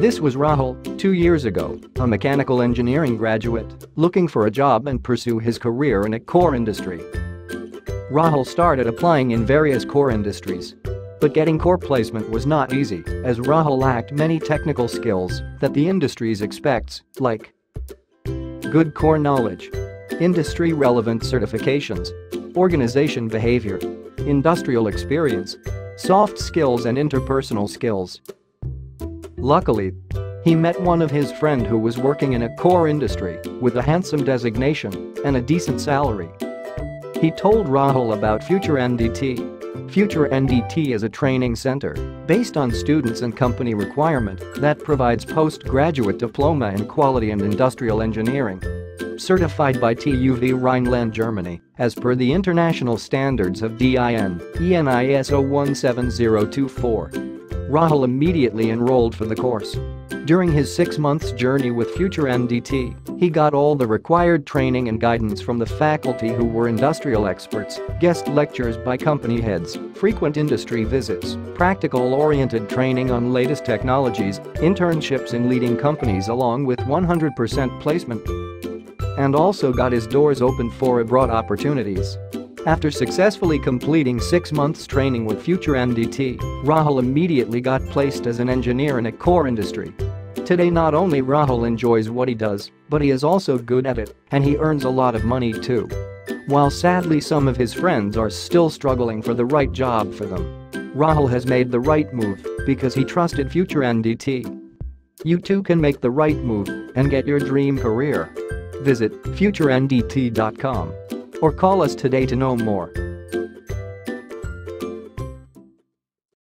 This was Rahul, 2 years ago, a mechanical engineering graduate, looking for a job and pursue his career in a core industry. Rahul started applying in various core industries. But getting core placement was not easy, as Rahul lacked many technical skills that the industry expects, like good core knowledge, industry-relevant certifications, organization behavior, industrial experience, soft skills and interpersonal skills. Luckily, he met one of his friends who was working in a core industry with a handsome designation and a decent salary. He told Rahul about Future NDT. Future NDT is a training center based on students and company requirement that provides postgraduate diploma in quality and industrial engineering, certified by TUV Rheinland, Germany, as per the international standards of DIN EN ISO 17024. Rahul immediately enrolled for the course. During his 6 months journey with Future NDT, he got all the required training and guidance from the faculty who were industrial experts, guest lectures by company heads, frequent industry visits, practical-oriented training on latest technologies, internships in leading companies along with 100% placement, and also got his doors open for abroad opportunities. After successfully completing 6 months training with Future NDT, Rahul immediately got placed as an engineer in a core industry. Today not only Rahul enjoys what he does, but he is also good at it, and he earns a lot of money too. While sadly some of his friends are still struggling for the right job for them, Rahul has made the right move because he trusted Future NDT. You too can make the right move and get your dream career. Visit futurendt.com. Or call us today to know more.